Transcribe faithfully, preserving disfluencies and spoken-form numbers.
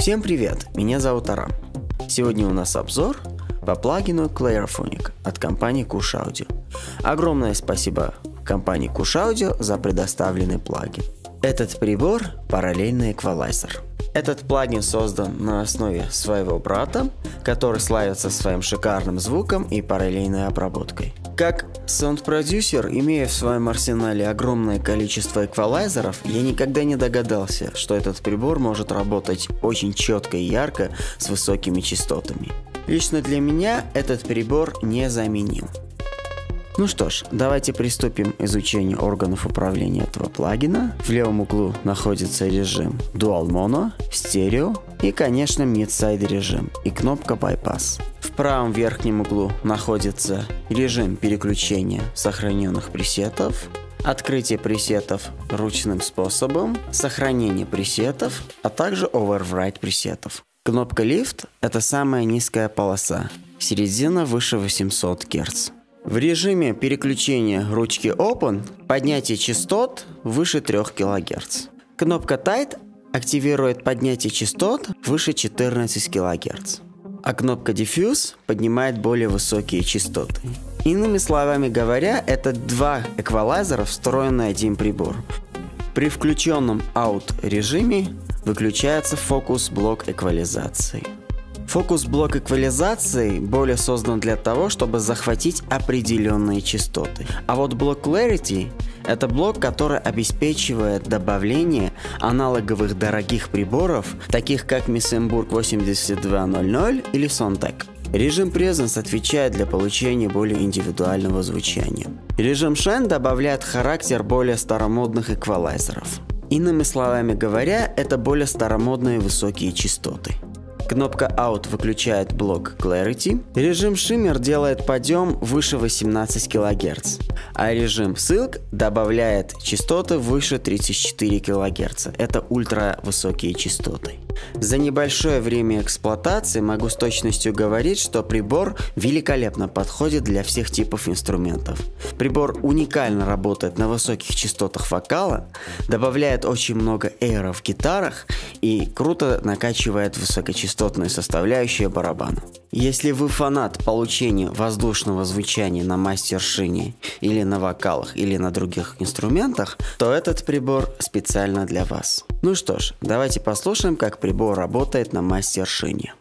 Всем привет, меня зовут Арам. Сегодня у нас обзор по плагину Clariphonic от компании Kush Audio. Огромное спасибо компании Kush Audio за предоставленный плагин. Этот прибор параллельный эквалайзер. Этот плагин создан на основе своего брата, который славится своим шикарным звуком и параллельной обработкой. Как саунд-продюсер, имея в своем арсенале огромное количество эквалайзеров, я никогда не догадался, что этот прибор может работать очень четко и ярко с высокими частотами. Лично для меня этот прибор незаменим. Ну что ж, давайте приступим к изучению органов управления этого плагина. В левом углу находится режим Dual Mono, стерео и, конечно, mid-side режим и кнопка Bypass. В правом верхнем углу находится режим переключения сохраненных пресетов, открытие пресетов ручным способом, сохранение пресетов, а также override пресетов. Кнопка Lift – это самая низкая полоса, середина выше восьмисот герц. В режиме переключения ручки Open поднятие частот выше трёх килогерц. Кнопка Tight активирует поднятие частот выше четырнадцати килогерц, а кнопка Diffuse поднимает более высокие частоты. Иными словами говоря, это два эквалайзера, встроенные в один прибор. При включенном аут режиме выключается фокус-блок эквализации. Фокус-блок эквализации более создан для того, чтобы захватить определенные частоты. А вот блок Clarity – это блок, который обеспечивает добавление аналоговых дорогих приборов, таких как Messenburg восемьдесят два ноль ноль или Sontec. Режим Presence отвечает для получения более индивидуального звучания. Режим Шен добавляет характер более старомодных эквалайзеров. Иными словами говоря, это более старомодные высокие частоты. Кнопка аут выключает блок Clarity. Режим Shimmer делает подъем выше восемнадцати килогерц, а режим Silk добавляет частоты выше тридцати четырёх килогерц. Это ультра высокие частоты. За небольшое время эксплуатации могу с точностью говорить, что прибор великолепно подходит для всех типов инструментов. Прибор уникально работает на высоких частотах вокала, добавляет очень много эйра в гитарах и круто накачивает высокочастотные составляющая барабана. Если вы фанат получения воздушного звучания на мастершине или на вокалах или на других инструментах, то этот прибор специально для вас. Ну что ж, давайте послушаем, как прибор работает на мастершине.